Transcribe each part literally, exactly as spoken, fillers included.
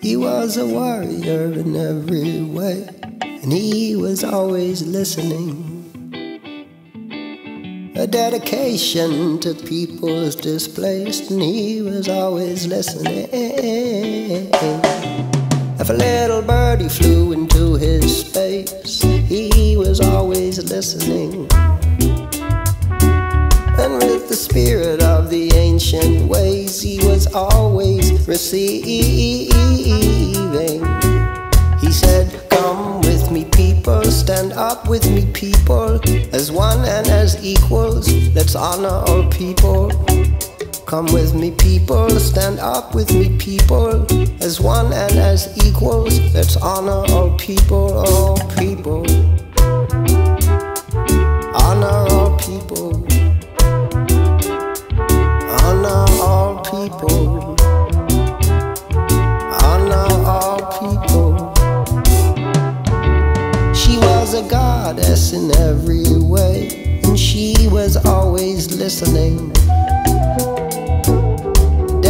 He was a warrior in every way, and he was always listening. A dedication to peoples displaced, and he was always listening. If a little birdie flew into his space, he was always listening. And with the spirit of the ancient ways, he was always receiving. He said, "Come with me, people, stand up with me, people, as one and as equals, let's honor all people. Come with me, people, stand up with me, people, as one and as equals, let's honor all people, all people. Honor all people. Honor all people. Honor all people." She was a goddess in every way, and she was always listening.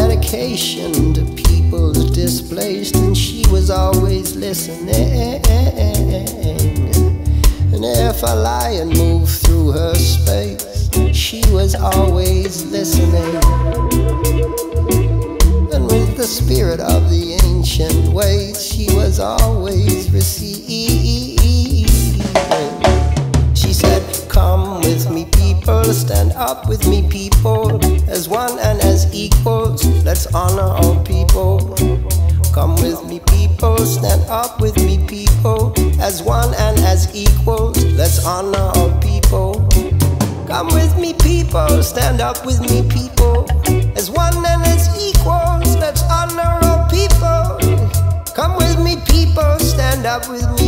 Dedication to people displaced, and she was always listening. And if a lion moved through her space, she was always listening. And with the spirit of the ancient ways, she was always receiving. She said, "Come with me, people, stand up with me, people, as one and as equals, let's honor all people. Come with me, people, stand up with me, people, as one and as equals, let's honor all people. Come with me, people, stand up with me, people, as one and as equals, let's honor all people. Come with me, people, stand up with me,